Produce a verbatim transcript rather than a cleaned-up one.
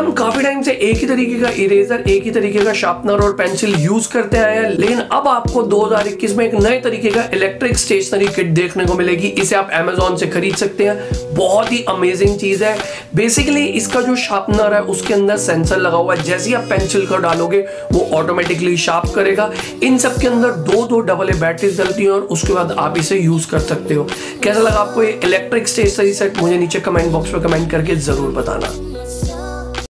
हम काफी टाइम से एक ही तरीके का इरेजर, एक ही तरीके का शार्पनर और पेंसिल यूज करते आए हैं, लेकिन अब आपको दो हज़ार इक्कीस में एक नए तरीके का इलेक्ट्रिक स्टेशनरी किट देखने को मिलेगी। इसे आप अमेजोन से खरीद सकते हैं, बहुत ही अमेजिंग चीज है। बेसिकली इसका जो शार्पनर है उसके अंदर सेंसर लगा हुआ है, जैसे ही आप पेंसिल को डालोगे वो ऑटोमेटिकली शार्प करेगा। इन सब के अंदर दो दो डबल ए बैटरीज डलती है और उसके बाद आप इसे यूज कर सकते हो। कैसा लगा आपको ये इलेक्ट्रिक स्टेशनरी सेट, मुझे नीचे कमेंट बॉक्स में कमेंट करके जरूर बताना।